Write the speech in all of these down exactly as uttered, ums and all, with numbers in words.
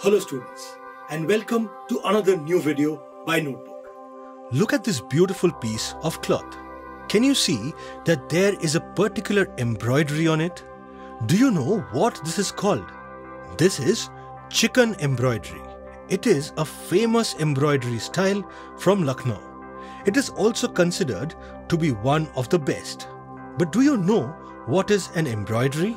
Hello students, and welcome to another new video by Notebook. Look at this beautiful piece of cloth. Can you see that there is a particular embroidery on it? Do you know what this is called? This is chicken embroidery. It is a famous embroidery style from Lucknow. It is also considered to be one of the best. But do you know what is an embroidery?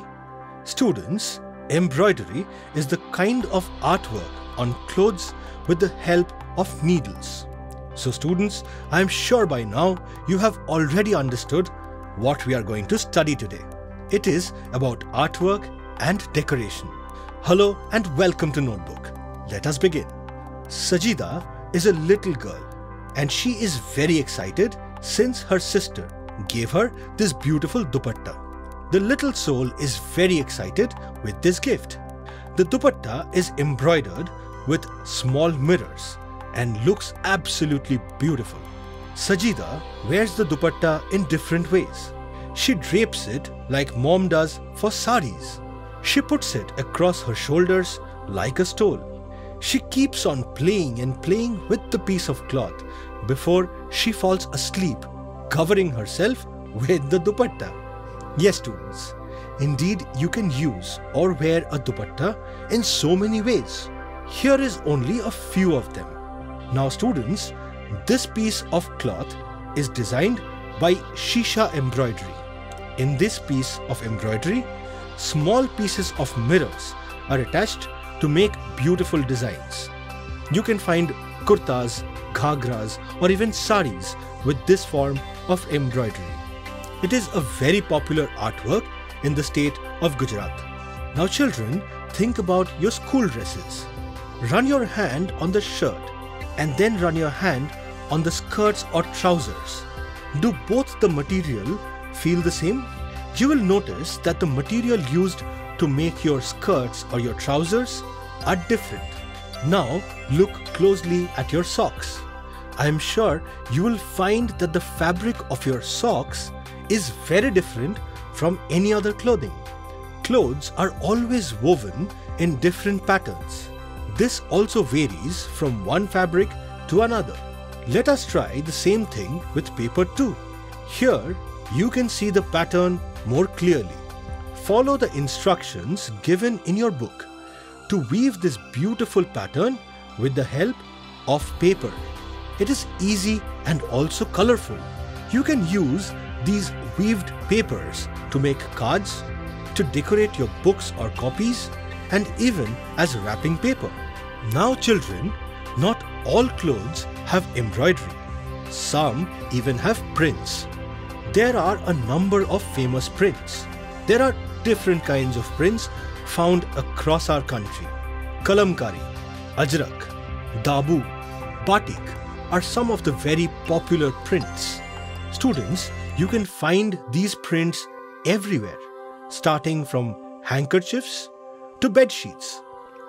Students, embroidery is the kind of artwork on clothes with the help of needles. So students, I am sure by now you have already understood what we are going to study today. It is about artwork and decoration. Hello and welcome to Notebook. Let us begin. Sajida is a little girl and she is very excited since her sister gave her this beautiful dupatta. The little soul is very excited with this gift. The dupatta is embroidered with small mirrors and looks absolutely beautiful. Sajida wears the dupatta in different ways. She drapes it like mom does for saris. She puts it across her shoulders like a stole. She keeps on playing and playing with the piece of cloth before she falls asleep, covering herself with the dupatta. Yes students, indeed you can use or wear a dupatta in so many ways. Here is only a few of them. Now students, this piece of cloth is designed by Shisha embroidery. In this piece of embroidery, small pieces of mirrors are attached to make beautiful designs. You can find kurtas, ghagras or even saris with this form of embroidery. It is a very popular artwork in the state of Gujarat. Now children, think about your school dresses. Run your hand on the shirt and then run your hand on the skirts or trousers. Do both the material feel the same? You will notice that the material used to make your skirts or your trousers are different. Now look closely at your socks. I am sure you will find that the fabric of your socks is very different from any other clothing. Clothes are always woven in different patterns. This also varies from one fabric to another. Let us try the same thing with paper too. Here you can see the pattern more clearly. Follow the instructions given in your book to weave this beautiful pattern with the help of paper. It is easy and also colorful. You can use these weaved papers to make cards, to decorate your books or copies, and even as wrapping paper. Now children, not all clothes have embroidery. Some even have prints. There are a number of famous prints. There are different kinds of prints found across our country. Kalamkari, Ajrak, Dabu, Batik are some of the very popular prints. Students, you can find these prints everywhere, starting from handkerchiefs to bed sheets.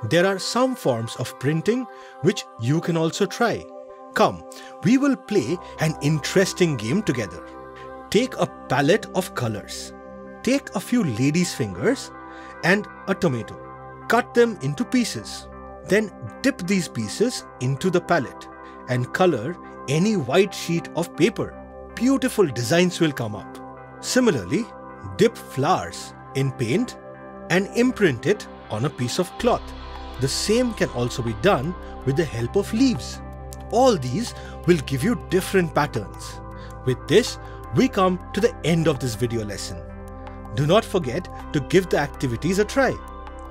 There are some forms of printing which you can also try. Come, we will play an interesting game together. Take a palette of colors. Take a few ladies' fingers and a tomato. Cut them into pieces. Then dip these pieces into the palette and color any white sheet of paper. Beautiful designs will come up. Similarly, dip flowers in paint and imprint it on a piece of cloth. The same can also be done with the help of leaves. All these will give you different patterns. With this, we come to the end of this video lesson. Do not forget to give the activities a try.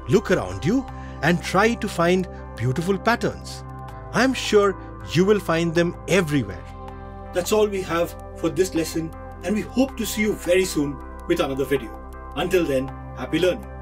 Look around you and try to find beautiful patterns. I am sure you will find them everywhere. That's all we have for this lesson, and we hope to see you very soon with another video. Until then, happy learning!